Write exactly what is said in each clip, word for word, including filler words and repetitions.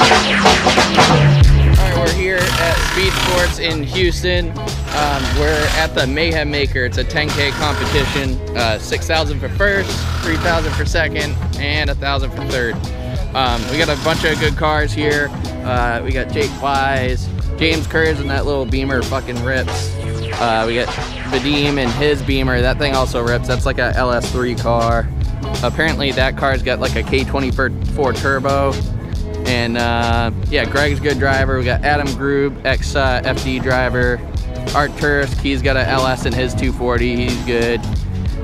Alright, we're here at Speed Sports in Houston. Um, we're at the Mayhem Maker. It's a ten K competition. Uh, six thousand for first, three thousand for second, and one thousand for third. Um, we got a bunch of good cars here. Uh, we got Jake Wise, James Kurz, and that little Beamer fucking rips. Uh, we got Vadim and his Beamer. That thing also rips. That's like a L S three car. Apparently that car's got like a K twenty-four turbo. And uh, yeah, Greg's a good driver. We got Adam Grub, ex uh, F D driver. Art Tursk, he's got an L S in his two forty, he's good.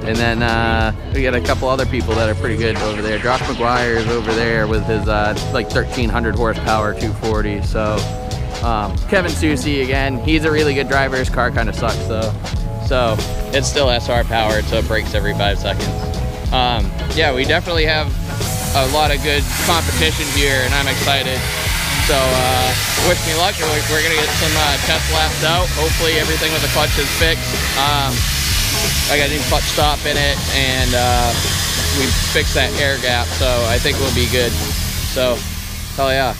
And then uh, we got a couple other people that are pretty good over there. Josh McGuire is over there with his uh, like thirteen hundred horsepower two forty. So um, Kevin Susie again, he's a really good driver. His car kind of sucks though. So it's still S R powered, so it breaks every five seconds. Um, yeah, we definitely have a lot of good competition here, and I'm excited. So uh, wish me luck. We're gonna get some uh, test laps out. Hopefully everything with the clutch is fixed. Um, I got a new clutch stop in it, and uh, we fixed that air gap, so I think we'll be good. So, hell yeah.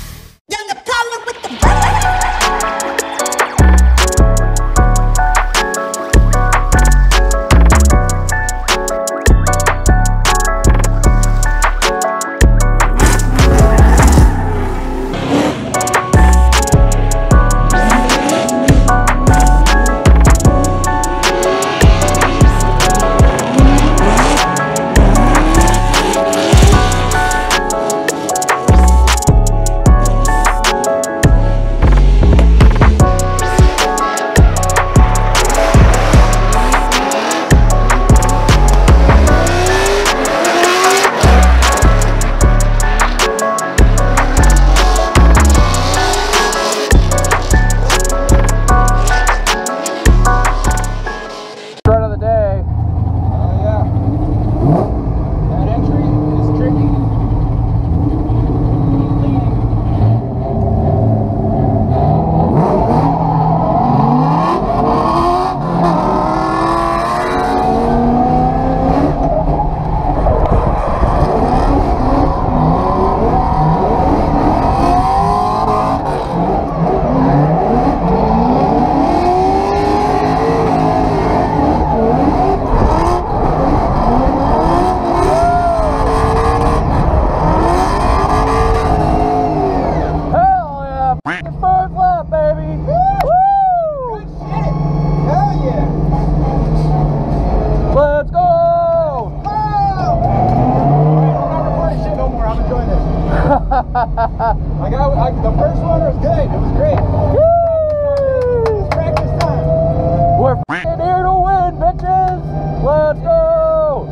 I got I, the first one was good. It was great. Woo! It's practice time. We're f***ing here to win, bitches. Let's go.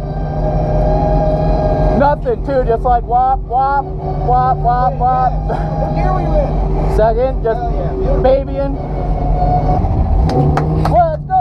Nothing, too. Just like wop, wop, wop, wop, wop. Here we win. Second, just oh, yeah. Babying. Let's go.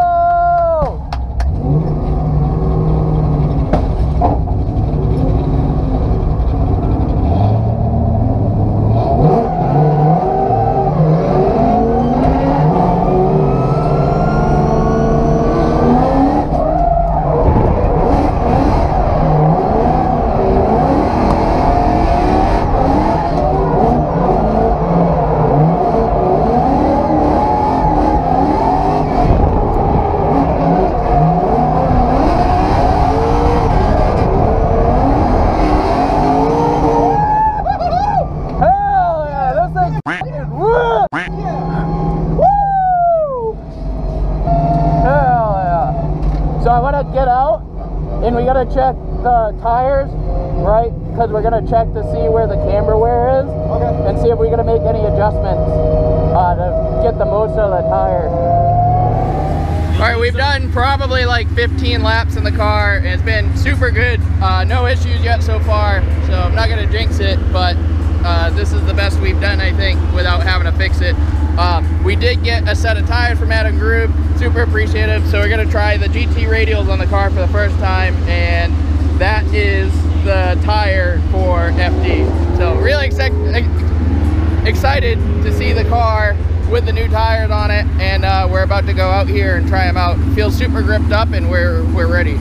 Check the tires, right? Because we're gonna check to see where the camber wear is, okay, and see if we're gonna make any adjustments uh, to get the most out of the tire. All right, we've done probably like fifteen laps in the car. It's been super good. Uh, no issues yet so far, so I'm not gonna jinx it. But uh, this is the best we've done, I think, without having to fix it. Uh, we did get a set of tires from Adam Grub, super appreciative, so we're going to try the G T radials on the car for the first time, and that is the tire for F D. So really ex ex excited to see the car with the new tires on it, and uh, we're about to go out here and try them out. Feel super gripped up, and we're, we're ready.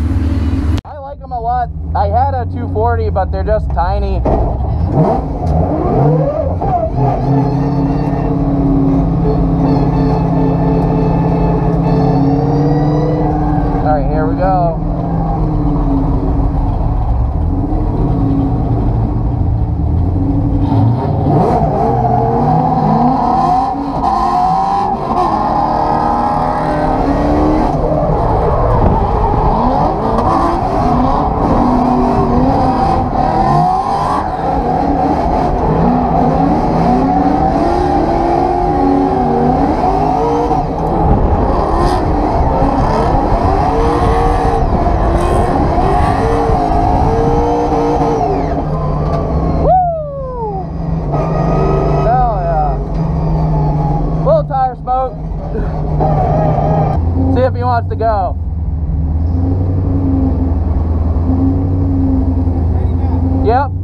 I like them a lot. I had a two forty, but they're just tiny. wants to go. Yep.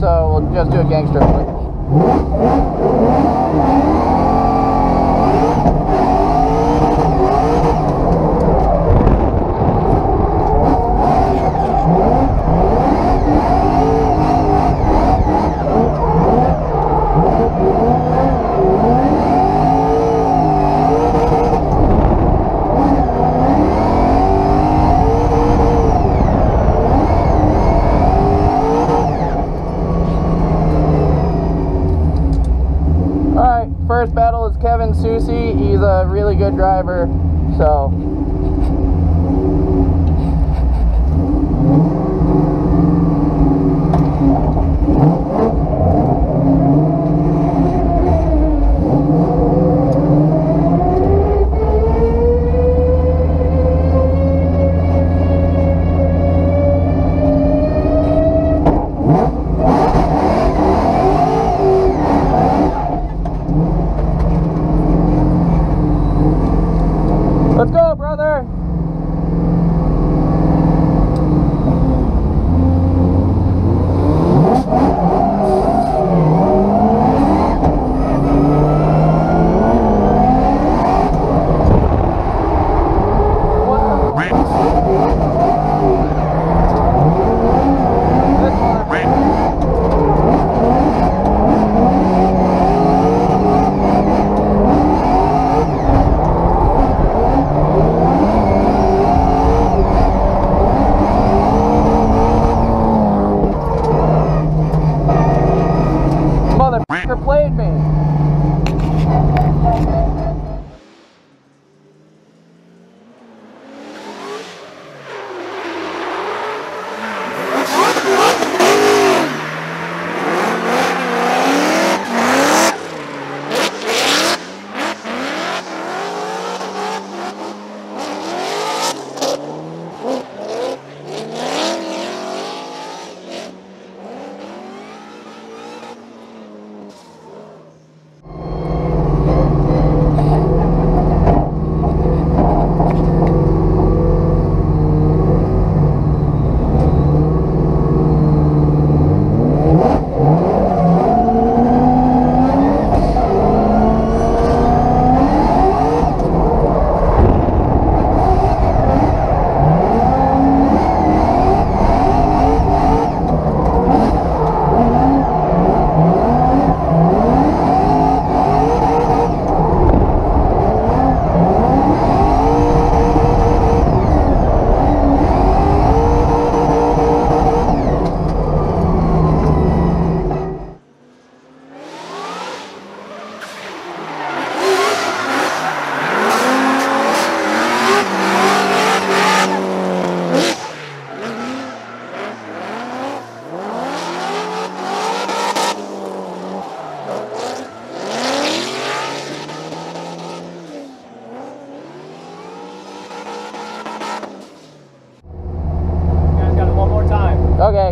So we'll just do a gangster play. First battle is Kevin Susie. He's a really good driver, so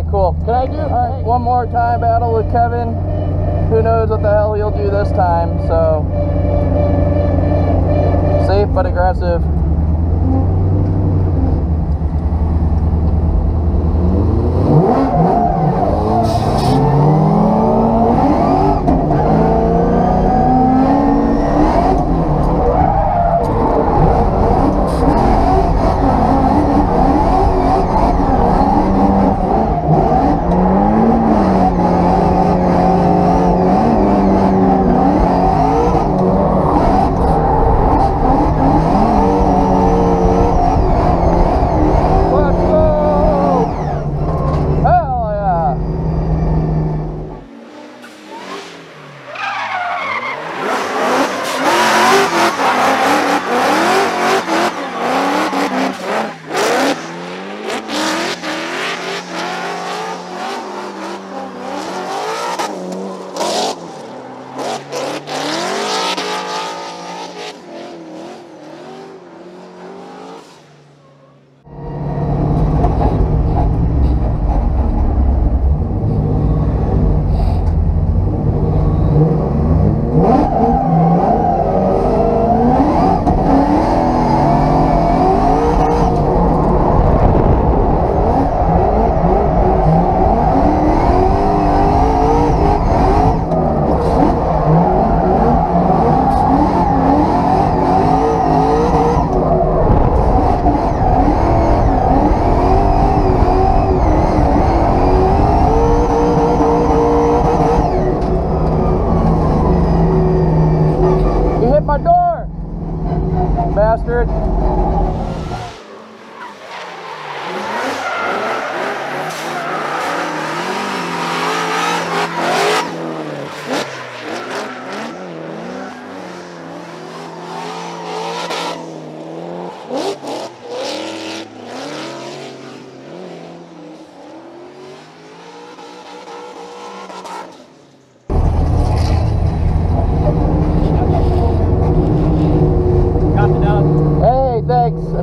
right, cool. Can I do uh, one more time battle with Kevin? Who knows what the hell he'll do this time, so. Safe but aggressive.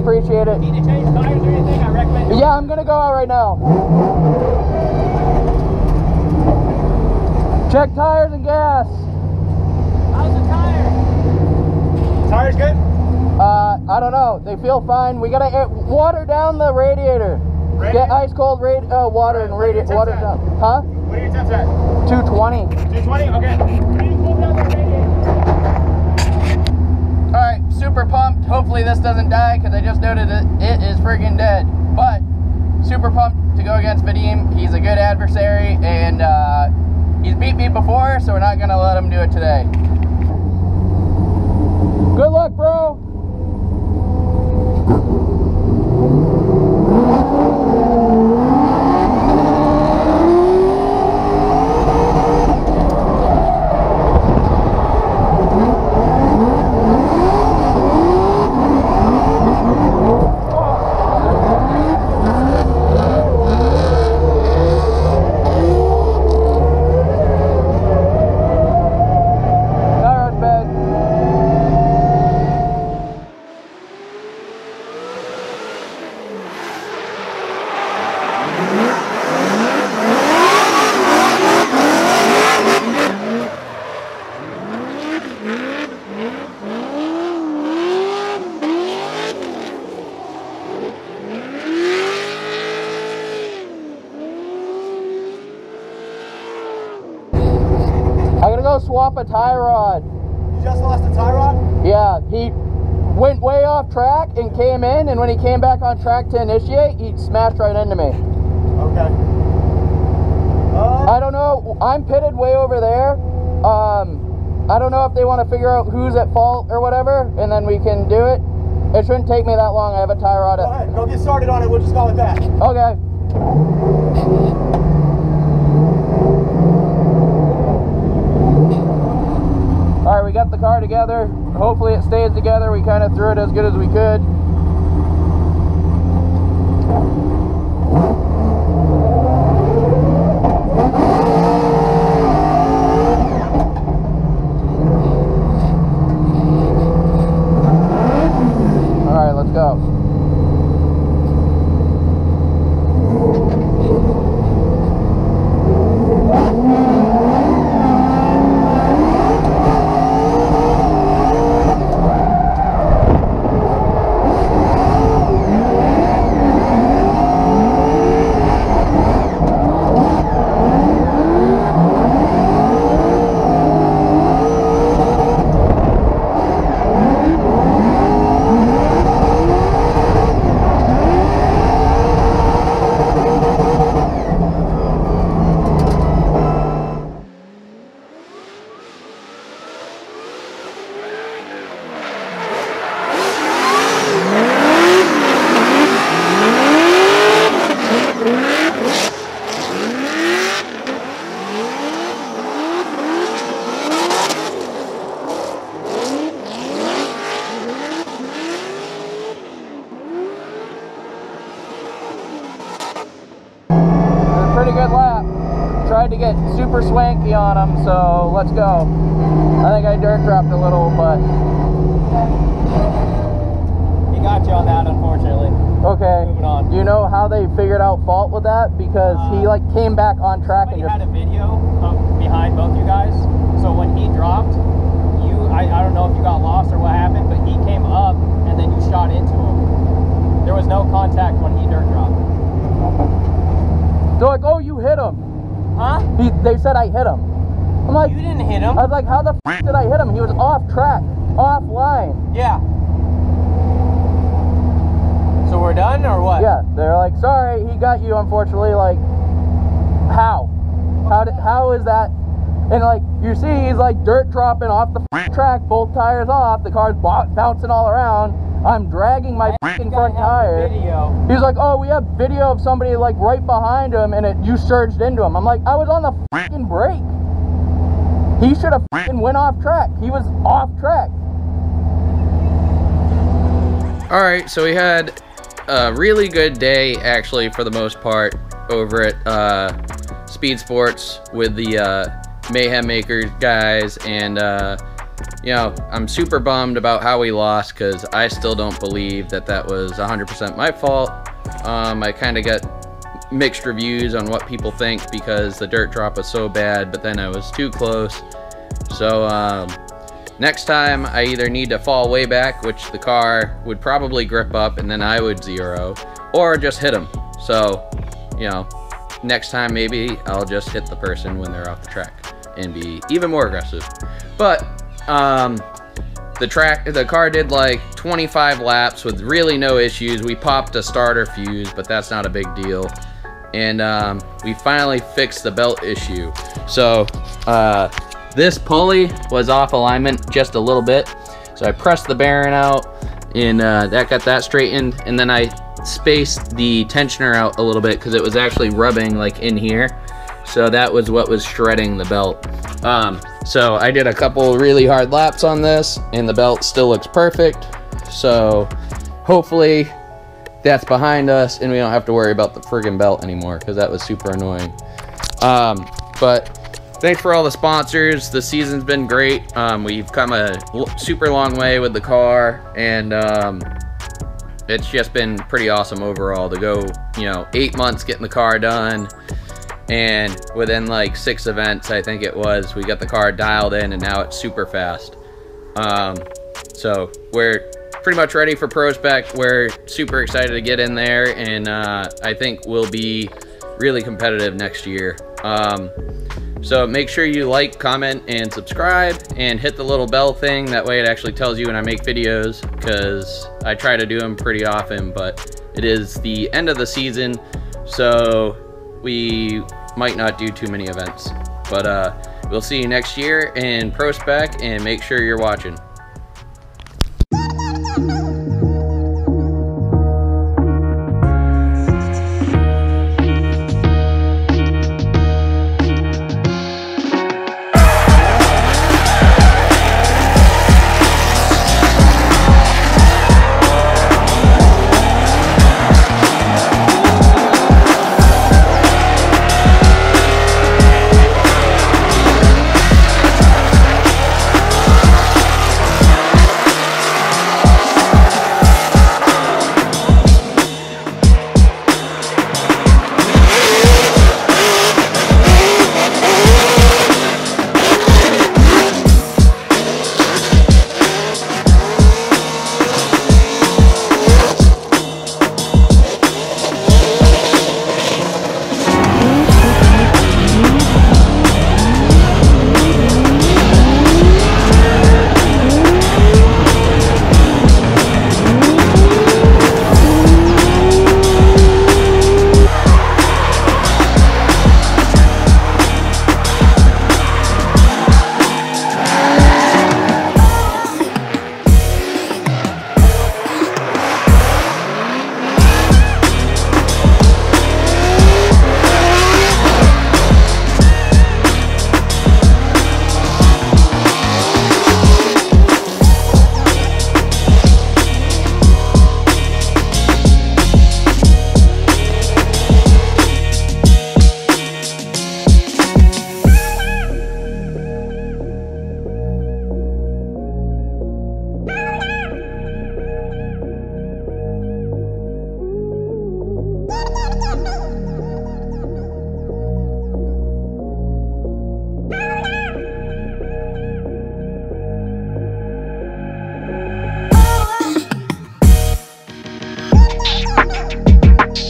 Appreciate it. Need to change tires or anything? I recommend. Yeah, I'm gonna go out right now. Check tires and gas. How's the tire? Tires good? Uh, I don't know. They feel fine. We gotta air, water down the radiator. radiator? Get ice cold ra uh, water right, and radiate water at? down. Huh? What are your temps at? two twenty. two twenty. Okay. Cool down the radiator. All right. Super pumped. Hopefully this doesn't die because I just noted it, it is friggin' dead. But super pumped to go against Vadim. He's a good adversary and uh, he's beat me before, so we're not gonna let him do it today. Good luck, bro. Swap a tie rod. You just lost a tie rod? Yeah, he went way off track and came in, and when he came back on track to initiate, he smashed right into me. Okay. Uh, I don't know. I'm pitted way over there. Um, I don't know if they want to figure out who's at fault or whatever, and then we can do it. It shouldn't take me that long. I have a tie rod. All right, go get started on it. We'll just call it that. Okay. Alright, we got the car together. Hopefully it stays together. We kind of threw it as good as we could. Alright, let's go. to get super swanky on them, so let's go. I think I dirt dropped a little, but... He got you on that, unfortunately. Okay. Moving on. Do you know how they figured out fault with that? Because uh, he, like, came back on track and just... had a video of behind both you guys, so when he dropped, you... I, I don't know if you got lost or what happened, but he came up and then you shot into him. There was no contact when he dirt dropped. They're like, oh, you hit him. Huh? He, they said I hit him. I'm like, you didn't hit him. I was like, how the f did I hit him? He was off track, off line. Yeah. So we're done or what? Yeah. They're like, sorry, he got you, unfortunately. Like, how? How did? How is that? And like, you see, he's like dirt dropping off the f track, both tires off. The car's bouncing all around. I'm dragging my fucking front tire. He's like, oh, we have video of somebody like right behind him and it you surged into him. I'm like, I was on the fucking brake. He should have fucking went off track. He was off track. All right, so we had a really good day, actually, for the most part, over at uh, Speed Sports with the uh, Mayhem Makers guys, and uh, you know, I'm super bummed about how we lost because I still don't believe that that was one hundred percent my fault. Um, I kind of got mixed reviews on what people think because the dirt drop was so bad, but then I was too close. So um, next time I either need to fall way back, which the car would probably grip up and then I would zero, or just hit them. So, you know, next time maybe I'll just hit the person when they're off the track and be even more aggressive. But um the track the car did like twenty-five laps with really no issues. We popped a starter fuse, but that's not a big deal, and um we finally fixed the belt issue. So uh this pulley was off alignment just a little bit, so I pressed the bearing out and uh that got that straightened, and then I spaced the tensioner out a little bit because it was actually rubbing like in here, so that was what was shredding the belt. Um, so I did a couple really hard laps on this and the belt still looks perfect. So hopefully that's behind us and we don't have to worry about the friggin' belt anymore because that was super annoying. Um, but thanks for all the sponsors. The season's been great. Um, we've come a super long way with the car, and um, it's just been pretty awesome overall to go, you know, eight months getting the car done. And within like six events, I think it was, we got the car dialed in and now it's super fast. Um, so we're pretty much ready for ProSpec. We're super excited to get in there, and uh, I think we'll be really competitive next year. Um, so make sure you like, comment, and subscribe, and hit the little bell thing. That way it actually tells you when I make videos, because I try to do them pretty often, but it is the end of the season, so we might not do too many events, but uh, we'll see you next year in ProSpec, and make sure you're watching.